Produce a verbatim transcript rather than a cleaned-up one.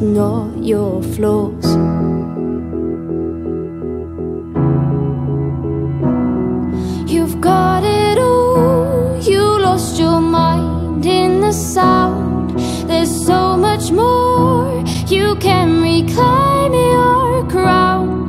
just know your flaws. You've got it all, you lost your mind in the sound. There's so much more, you can reclaim your crown.